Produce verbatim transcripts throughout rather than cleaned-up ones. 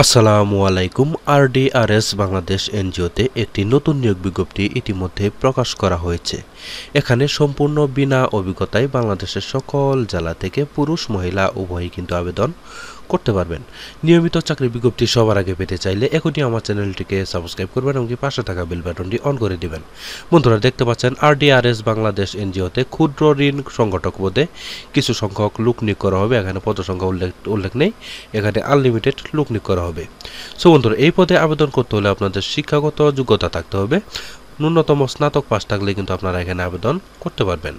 আসসালামু আলাইকুম R D R S Bangladesh এনজিওতে একটি নতুন নিয়োগ বিজ্ঞপ্তি ইতিমধ্যে প্রকাশ করা হয়েছে। এখানে সম্পূর্ণ বিনা অভিজ্ঞতায় বাংলাদেশের সকল জেলা থেকে পুরুষ মহিলা উভয়ই কিন্তু আবেদন করতে পারবেন। নিয়মিত চাকরি বিজ্ঞপ্তি সবার আগে পেতে চাইলে এখনই আমার চ্যানেলটিকে সাবস্ক্রাইব করবেন এবং পাশে থাকা বেল বাটনটি অন করে দেবেন। বন্ধুরা, দেখতে পাচ্ছেন R D R S Bangladesh এনজিওতে ক্ষুদ্র ঋণ সংগঠক পদে কিছু সংখ্যক লোক নিয়োগ করা হবে। এখানে পদসংখ্যা উল্লেখ উল্লেখ নেই, এখানে আনলিমিটেড লোক নিয়োগ করা হবে। সো বন্ধুরা, এই পদে আবেদন করতে হলে আপনাদের শিক্ষাগত যোগ্যতা থাকতে হবে। ন্যূনতম স্নাতক পাশ থাকলে কিন্তু আপনারা এখানে আবেদন করতে পারবেন।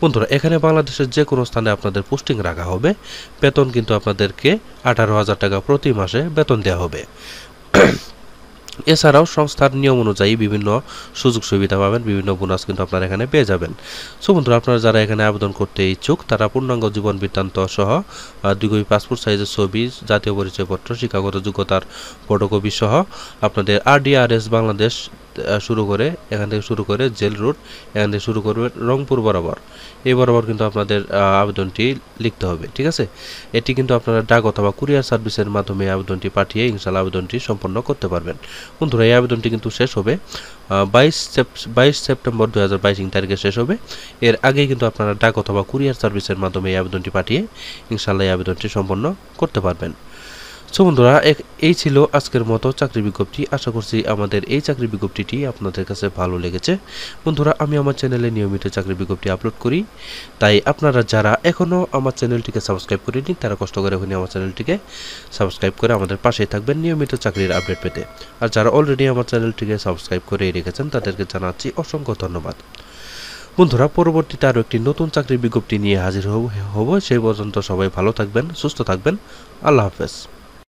বন্ধুরা, এখানে বাংলাদেশের যে কোনো স্থানে আপনাদের পোস্টিং রাখা হবে। বেতন কিন্তু আপনাদেরকে আঠারো হাজার টাকা প্রতি মাসে বেতন দেওয়া হবে। এছাড়াও সংস্থার নিয়ম অনুযায়ী বিভিন্ন সুযোগ সুবিধা পাবেন, বিভিন্ন বোনাস কিন্তু আপনারা এখানে পেয়ে যাবেন। সো বন্ধুরা, আপনারা যারা এখানে আবেদন করতে ইচ্ছুক তারা পূর্ণাঙ্গ জীবন বৃত্তান্ত সহ দুই কপি পাসপোর্ট সাইজের ছবি, জাতীয় পরিচয়পত্র, শিক্ষাগত যোগ্যতার ফটোকপি সহ আপনাদের R D R S Bangladesh শুরু করে এখান থেকে শুরু করে জেল রোড এখান থেকে শুরু করবেন রংপুর বরাবর, এই বরাবর কিন্তু আপনাদের আবেদনটি লিখতে হবে। ঠিক আছে, এটি কিন্তু আপনারা ডাক অথবা কুরিয়ার সার্ভিসের মাধ্যমে আবেদনটি পাঠিয়ে ইনশাআল্লাহ আবেদনটি সম্পন্ন করতে পারবেন। বন্ধুরা, এই আবেদনটি কিন্তু শেষ হবে বাইশ বাইশ সেপ্টেম্বর দু হাজার বাইশ তারিখে শেষ হবে। এর আগেই কিন্তু আপনারা ডাক অথবা কুরিয়ার সার্ভিসের মাধ্যমে এই আবেদনটি পাঠিয়ে ইনশাআল্লাহ এই আবেদনটি সম্পন্ন করতে পারবেন। সো বন্ধুরা, এই ছিল আজকের মতো চাকরি বিজ্ঞপ্তি। আশা করছি আমাদের এই চাকরি বিজ্ঞপ্তিটি আপনাদের কাছে ভালো লেগেছে। বন্ধুরা, আমি আমার চ্যানেলে নিয়মিত চাকরি বিজ্ঞপ্তি আপলোড করি, তাই আপনারা যারা এখনও আমার চ্যানেলটিকে সাবস্ক্রাইব করেনি তারা কষ্ট করে এখনই আমার চ্যানেলটিকে সাবস্ক্রাইব করে আমাদের পাশেই থাকবেন নিয়মিত চাকরির আপডেট পেতে। আর যারা অলরেডি আমার চ্যানেলটিকে সাবস্ক্রাইব করে রেখেছেন তাদেরকে জানাচ্ছি অসংখ্য ধন্যবাদ। বন্ধুরা, পরবর্তীতে আরও একটি নতুন চাকরি বিজ্ঞপ্তি নিয়ে হাজির হব হব সেই পর্যন্ত সবাই ভালো থাকবেন, সুস্থ থাকবেন। আল্লাহ হাফেজ।